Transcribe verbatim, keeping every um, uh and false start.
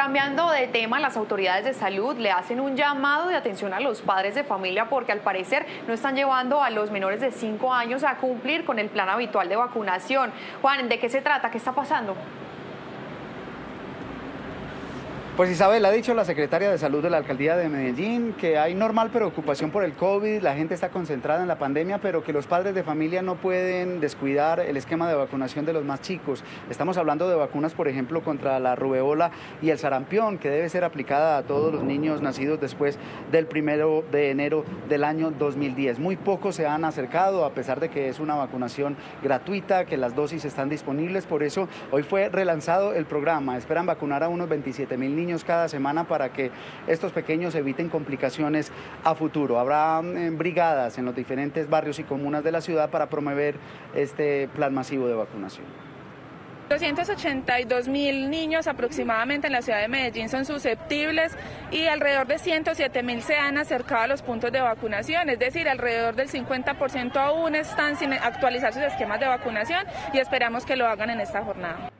Cambiando de tema, las autoridades de salud le hacen un llamado de atención a los padres de familia porque al parecer no están llevando a los menores de cinco años a cumplir con el plan habitual de vacunación. Juan, ¿de qué se trata? ¿Qué está pasando? Pues Isabel, ha dicho la secretaria de Salud de la Alcaldía de Medellín que hay normal preocupación por el COVID, la gente está concentrada en la pandemia, pero que los padres de familia no pueden descuidar el esquema de vacunación de los más chicos. Estamos hablando de vacunas, por ejemplo, contra la rubeola y el sarampión, que debe ser aplicada a todos los niños nacidos después del primero de enero del año dos mil diez. Muy pocos se han acercado, a pesar de que es una vacunación gratuita, que las dosis están disponibles. Por eso hoy fue relanzado el programa. Esperan vacunar a unos veintisiete mil niños cada semana para que estos pequeños eviten complicaciones a futuro. Habrá eh, brigadas en los diferentes barrios y comunas de la ciudad para promover este plan masivo de vacunación. doscientos ochenta y dos mil niños aproximadamente en la ciudad de Medellín son susceptibles y alrededor de ciento siete mil se han acercado a los puntos de vacunación, es decir, alrededor del cincuenta por ciento aún están sin actualizar sus esquemas de vacunación y esperamos que lo hagan en esta jornada.